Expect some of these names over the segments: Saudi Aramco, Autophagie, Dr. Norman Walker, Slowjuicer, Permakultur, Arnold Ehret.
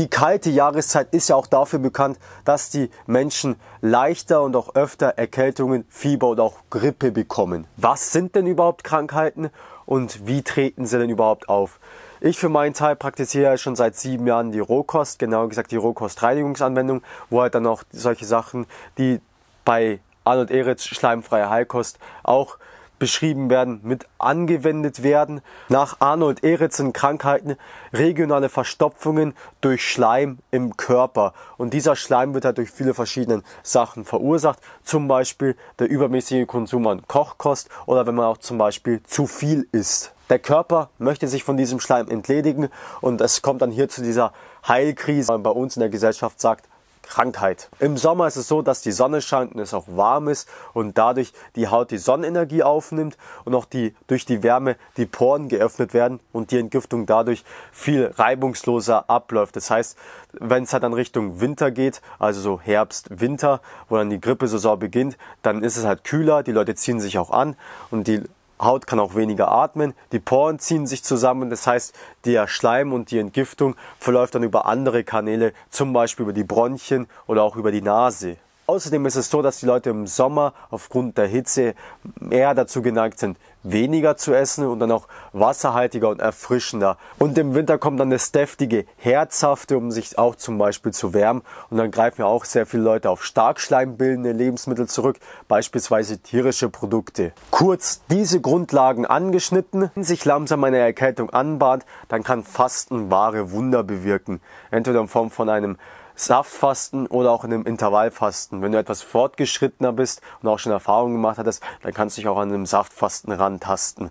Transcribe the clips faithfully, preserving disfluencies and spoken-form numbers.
Die kalte Jahreszeit ist ja auch dafür bekannt, dass die Menschen leichter und auch öfter Erkältungen, Fieber und auch Grippe bekommen. Was sind denn überhaupt Krankheiten und wie treten sie denn überhaupt auf? Ich für meinen Teil praktiziere schon seit sieben Jahren die Rohkost, genauer gesagt die Rohkostreinigungsanwendung, wo halt dann auch solche Sachen, die bei Arnold Ehrets schleimfreie Heilkost auch beschrieben werden, mit angewendet werden. Nach Arnold Ehret sind Krankheiten regionale Verstopfungen durch Schleim im Körper. Und dieser Schleim wird halt durch viele verschiedene Sachen verursacht. Zum Beispiel der übermäßige Konsum an Kochkost oder wenn man auch zum Beispiel zu viel isst. Der Körper möchte sich von diesem Schleim entledigen und es kommt dann hier zu dieser Heilkrise, man bei uns in der Gesellschaft sagt, Krankheit. Im Sommer ist es so, dass die Sonne scheint und es auch warm ist und dadurch die Haut die Sonnenenergie aufnimmt und auch die, durch die Wärme die Poren geöffnet werden und die Entgiftung dadurch viel reibungsloser abläuft. Das heißt, wenn es halt dann Richtung Winter geht, also so Herbst, Winter, wo dann die Grippesaison beginnt, dann ist es halt kühler, die Leute ziehen sich auch an und die Haut kann auch weniger atmen, die Poren ziehen sich zusammen, das heißt, der Schleim und die Entgiftung verläuft dann über andere Kanäle, zum Beispiel über die Bronchien oder auch über die Nase. Außerdem ist es so, dass die Leute im Sommer aufgrund der Hitze eher dazu geneigt sind, weniger zu essen und dann auch wasserhaltiger und erfrischender. Und im Winter kommt dann das deftige Herzhafte, um sich auch zum Beispiel zu wärmen. Und dann greifen ja auch sehr viele Leute auf stark schleimbildende Lebensmittel zurück, beispielsweise tierische Produkte. Kurz diese Grundlagen angeschnitten, wenn sich langsam eine Erkältung anbahnt, dann kann Fasten wahre Wunder bewirken. Entweder in Form von einem Saftfasten oder auch in einem Intervallfasten. Wenn du etwas fortgeschrittener bist und auch schon Erfahrungen gemacht hattest, dann kannst du dich auch an einem Saftfasten rantasten.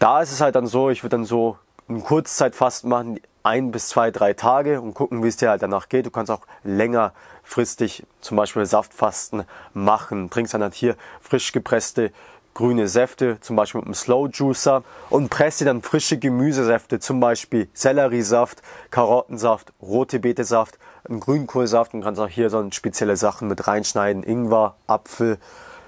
Da ist es halt dann so, ich würde dann so ein Kurzzeitfasten machen, ein bis zwei, drei Tage und gucken, wie es dir halt danach geht. Du kannst auch längerfristig zum Beispiel Saftfasten machen. Trinkst dann halt hier frisch gepresste grüne Säfte, zum Beispiel mit einem Slowjuicer, und presst dir dann frische Gemüsesäfte, zum Beispiel Selleriesaft, Karottensaft, rote Betesaft, einen Grünkohlsaft, und kannst auch hier so spezielle Sachen mit reinschneiden, Ingwer, Apfel,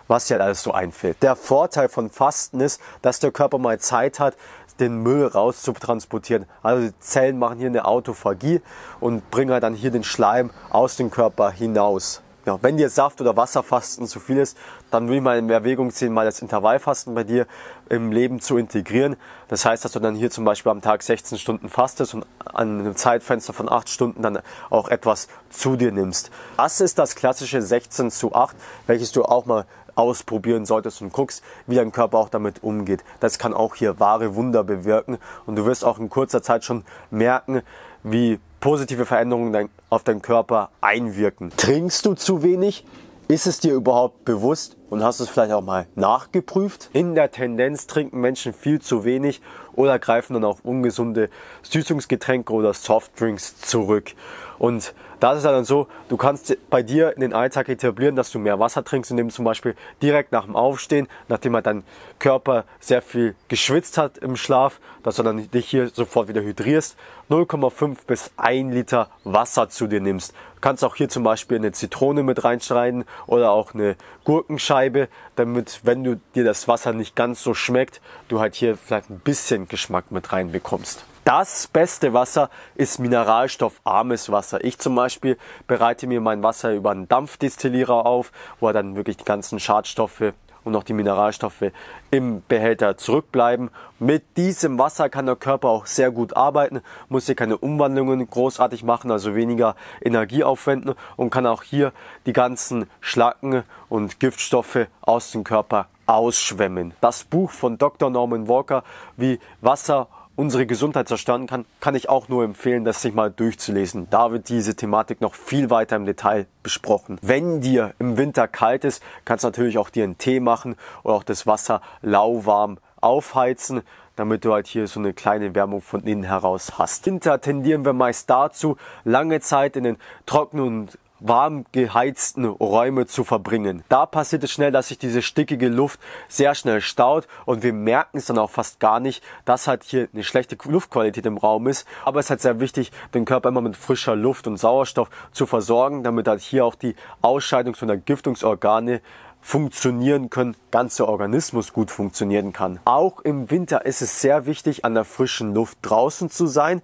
was dir halt alles so einfällt. Der Vorteil von Fasten ist, dass der Körper mal Zeit hat, den Müll rauszutransportieren. Also die Zellen machen hier eine Autophagie und bringen halt dann hier den Schleim aus dem Körper hinaus. Ja, wenn dir Saft- oder Wasserfasten zu viel ist, dann würde ich mal in Erwägung ziehen, mal das Intervallfasten bei dir im Leben zu integrieren. Das heißt, dass du dann hier zum Beispiel am Tag sechzehn Stunden fastest und an einem Zeitfenster von acht Stunden dann auch etwas zu dir nimmst. Das ist das klassische sechzehn zu acht, welches du auch mal ausprobieren solltest und guckst, wie dein Körper auch damit umgeht. Das kann auch hier wahre Wunder bewirken und du wirst auch in kurzer Zeit schon merken, wie positive Veränderungen auf deinen Körper einwirken. Trinkst du zu wenig? Ist es dir überhaupt bewusst und hast du es vielleicht auch mal nachgeprüft? In der Tendenz trinken Menschen viel zu wenig oder greifen dann auf ungesunde Süßungsgetränke oder Softdrinks zurück. Und das ist dann so, du kannst bei dir in den Alltag etablieren, dass du mehr Wasser trinkst, indem du zum Beispiel direkt nach dem Aufstehen, nachdem halt dein Körper sehr viel geschwitzt hat im Schlaf, dass du dann dich hier sofort wieder hydrierst, null Komma fünf bis ein Liter Wasser zu dir nimmst. Du kannst auch hier zum Beispiel eine Zitrone mit reinschneiden oder auch eine Gurkenscheibe, damit, wenn du dir das Wasser nicht ganz so schmeckt, du halt hier vielleicht ein bisschen Geschmack mit reinbekommst. Das beste Wasser ist mineralstoffarmes Wasser. Ich zum Beispiel bereite mir mein Wasser über einen Dampfdestillierer auf, wo er dann wirklich die ganzen Schadstoffe und auch die Mineralstoffe im Behälter zurückbleiben. Mit diesem Wasser kann der Körper auch sehr gut arbeiten, muss hier keine Umwandlungen großartig machen, also weniger Energie aufwenden, und kann auch hier die ganzen Schlacken und Giftstoffe aus dem Körper ausschwemmen. Das Buch von Doktor Norman Walker, wie Wasser unsere Gesundheit zerstören kann, kann ich auch nur empfehlen, das sich mal durchzulesen. Da wird diese Thematik noch viel weiter im Detail besprochen. Wenn dir im Winter kalt ist, kannst du natürlich auch dir einen Tee machen oder auch das Wasser lauwarm aufheizen, damit du halt hier so eine kleine Wärmung von innen heraus hast. Winter tendieren wir meist dazu, lange Zeit in den trockenen und warm geheizten Räume zu verbringen. Da passiert es schnell, dass sich diese stickige Luft sehr schnell staut und wir merken es dann auch fast gar nicht, dass halt hier eine schlechte Luftqualität im Raum ist. Aber es ist halt sehr wichtig, den Körper immer mit frischer Luft und Sauerstoff zu versorgen, damit halt hier auch die Ausscheidungs- und Entgiftungsorgane funktionieren können, ganzer Organismus gut funktionieren kann. Auch im Winter ist es sehr wichtig, an der frischen Luft draußen zu sein.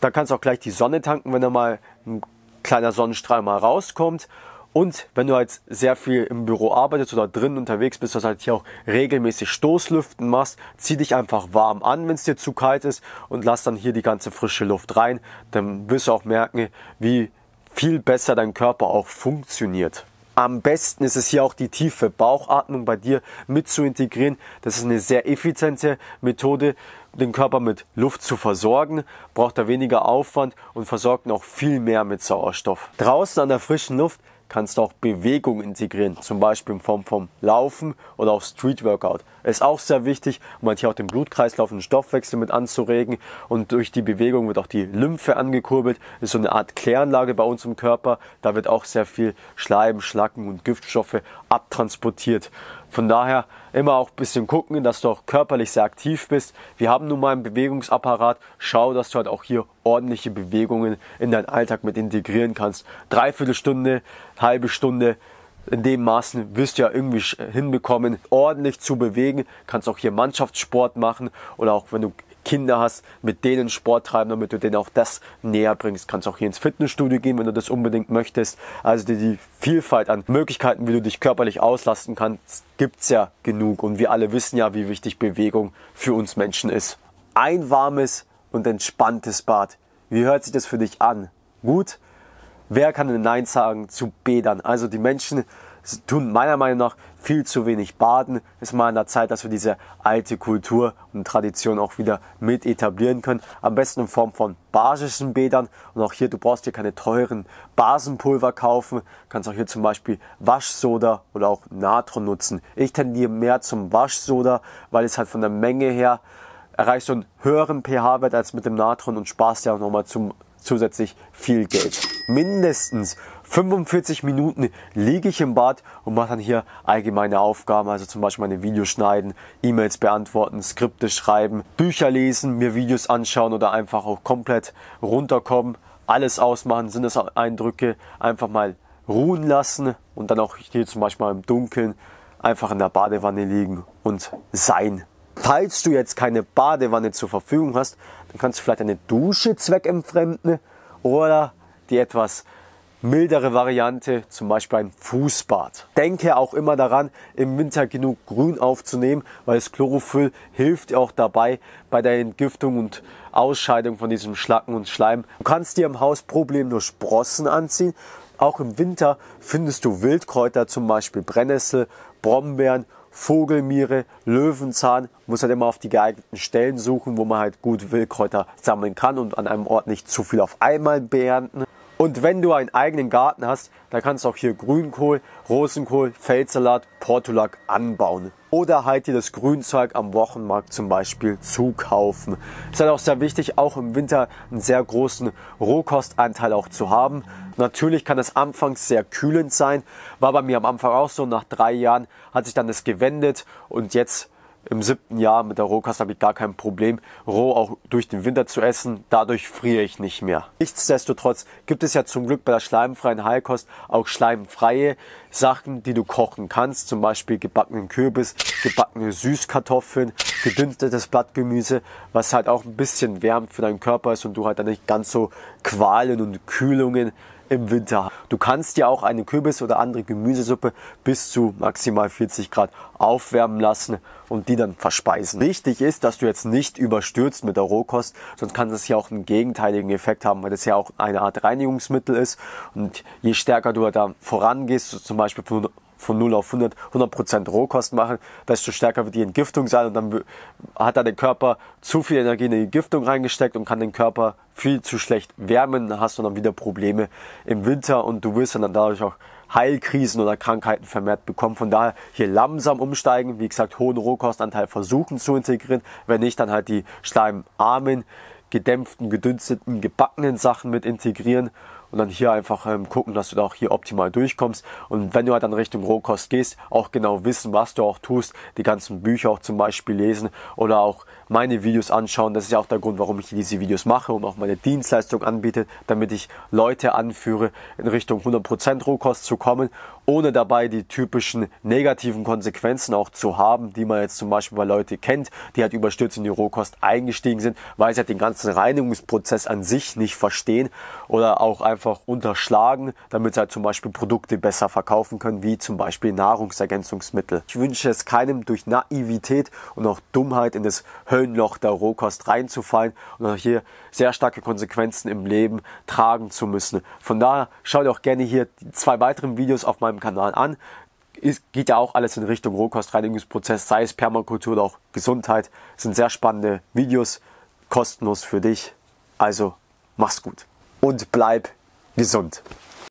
Da kannst du auch gleich die Sonne tanken, wenn da mal ein kleiner Sonnenstrahl mal rauskommt. Und wenn du halt sehr viel im Büro arbeitest oder drinnen unterwegs bist, dass du halt hier auch regelmäßig Stoßlüften machst, zieh dich einfach warm an, wenn es dir zu kalt ist, und lass dann hier die ganze frische Luft rein. Dann wirst du auch merken, wie viel besser dein Körper auch funktioniert. Am besten ist es hier auch die tiefe Bauchatmung bei dir mit zu integrieren. Das ist eine sehr effiziente Methode, den Körper mit Luft zu versorgen. Braucht er weniger Aufwand und versorgt ihn auch viel mehr mit Sauerstoff. Draußen an der frischen Luft kannst du auch Bewegung integrieren, zum Beispiel in Form vom Laufen oder auch Street Workout. Ist auch sehr wichtig, um halt hier auch den Blutkreislauf und den Stoffwechsel mit anzuregen, und durch die Bewegung wird auch die Lymphe angekurbelt. Ist so eine Art Kläranlage bei uns im Körper, da wird auch sehr viel Schleim, Schlacken und Giftstoffe abtransportiert. Von daher immer auch ein bisschen gucken, dass du auch körperlich sehr aktiv bist. Wir haben nun mal einen Bewegungsapparat. Schau, dass du halt auch hier ordentliche Bewegungen in deinen Alltag mit integrieren kannst. Dreiviertelstunde, halbe Stunde, in dem Maßen wirst du ja irgendwie hinbekommen, ordentlich zu bewegen. Kannst auch hier Mannschaftssport machen oder auch wenn du Kinder hast, mit denen Sport treiben, damit du denen auch das näher bringst. Kannst auch hier ins Fitnessstudio gehen, wenn du das unbedingt möchtest. Also die, die Vielfalt an Möglichkeiten, wie du dich körperlich auslasten kannst, gibt es ja genug. Und wir alle wissen ja, wie wichtig Bewegung für uns Menschen ist. Ein warmes und entspanntes Bad. Wie hört sich das für dich an? Gut? Wer kann denn Nein sagen zu Bädern? Also die Menschen tun meiner Meinung nach viel zu wenig baden. Ist mal an der Zeit, dass wir diese alte Kultur und Tradition auch wieder mit etablieren können. Am besten in Form von basischen Bädern. Und auch hier, du brauchst dir keine teuren Basenpulver kaufen. Du kannst auch hier zum Beispiel Waschsoda oder auch Natron nutzen. Ich tendiere mehr zum Waschsoda, weil es halt von der Menge her erreicht so einen höheren pH-Wert als mit dem Natron und sparst ja auch nochmal zum zusätzlich viel Geld. Mindestens fünfundvierzig Minuten liege ich im Bad und mache dann hier allgemeine Aufgaben, also zum Beispiel meine Videos schneiden, E-Mails beantworten, Skripte schreiben, Bücher lesen, mir Videos anschauen oder einfach auch komplett runterkommen, alles ausmachen, Sinneseindrücke einfach mal ruhen lassen und dann auch hier zum Beispiel mal im Dunkeln einfach in der Badewanne liegen und sein. Falls du jetzt keine Badewanne zur Verfügung hast, dann kannst du vielleicht eine Dusche zweckentfremden oder die etwas mildere Variante, zum Beispiel ein Fußbad. Denke auch immer daran, im Winter genug Grün aufzunehmen, weil das Chlorophyll hilft auch dabei bei der Entgiftung und Ausscheidung von diesem Schlacken und Schleim. Du kannst dir im Haus problemlos Sprossen anziehen. Auch im Winter findest du Wildkräuter, zum Beispiel Brennnessel, Brombeeren, Vogelmiere, Löwenzahn. Muss halt immer auf die geeigneten Stellen suchen, wo man halt gut Wildkräuter sammeln kann und an einem Ort nicht zu viel auf einmal beernten. Und wenn du einen eigenen Garten hast, dann kannst du auch hier Grünkohl, Rosenkohl, Feldsalat, Portulak anbauen. Oder halt dir das Grünzeug am Wochenmarkt zum Beispiel zukaufen. Ist halt auch sehr wichtig, auch im Winter einen sehr großen Rohkostanteil auch zu haben. Natürlich kann das anfangs sehr kühlend sein. War bei mir am Anfang auch so. Nach drei Jahren hat sich dann das gewendet und jetzt im siebten Jahr mit der Rohkost habe ich gar kein Problem, roh auch durch den Winter zu essen. Dadurch friere ich nicht mehr. Nichtsdestotrotz gibt es ja zum Glück bei der schleimfreien Heilkost auch schleimfreie Sachen, die du kochen kannst. Zum Beispiel gebackenen Kürbis, gebackene Süßkartoffeln, gedünstetes Blattgemüse, was halt auch ein bisschen wärmt für deinen Körper ist und du halt dann nicht ganz so Qualen und Kühlungen im Winter. Du kannst dir auch eine Kürbis- oder andere Gemüsesuppe bis zu maximal vierzig Grad aufwärmen lassen und die dann verspeisen. Wichtig ist, dass du jetzt nicht überstürzt mit der Rohkost, sonst kann das ja auch einen gegenteiligen Effekt haben, weil das ja auch eine Art Reinigungsmittel ist und je stärker du da vorangehst, zum Beispiel von von null auf hundert, hundert Prozent Rohkost machen, desto stärker wird die Entgiftung sein und dann hat da der Körper zu viel Energie in die Entgiftung reingesteckt und kann den Körper viel zu schlecht wärmen, dann hast du dann wieder Probleme im Winter und du wirst dann dadurch auch Heilkrisen oder Krankheiten vermehrt bekommen. Von daher hier langsam umsteigen, wie gesagt, hohen Rohkostanteil versuchen zu integrieren, wenn nicht, dann halt die schleimarmen, gedämpften, gedünsteten, gebackenen Sachen mit integrieren und dann hier einfach ähm, gucken, dass du da auch hier optimal durchkommst. Und wenn du halt dann Richtung Rohkost gehst, auch genau wissen, was du auch tust, die ganzen Bücher auch zum Beispiel lesen oder auch meine Videos anschauen. Das ist ja auch der Grund, warum ich diese Videos mache und auch meine Dienstleistung anbiete, damit ich Leute anführe, in Richtung hundert Prozent Rohkost zu kommen, ohne dabei die typischen negativen Konsequenzen auch zu haben, die man jetzt zum Beispiel bei Leuten kennt, die halt überstürzt in die Rohkost eingestiegen sind, weil sie halt den ganzen Reinigungsprozess an sich nicht verstehen oder auch einfach unterschlagen, damit sie halt zum Beispiel Produkte besser verkaufen können, wie zum Beispiel Nahrungsergänzungsmittel. Ich wünsche es keinem, durch Naivität und auch Dummheit in das Höllenloch der Rohkost reinzufallen und auch hier sehr starke Konsequenzen im Leben tragen zu müssen. Von daher schaut auch gerne hier zwei weiteren Videos auf meinem Kanal an. Es geht ja auch alles in Richtung Rohkostreinigungsprozess, sei es Permakultur oder auch Gesundheit. Das sind sehr spannende Videos, kostenlos für dich. Also mach's gut und bleib gesund.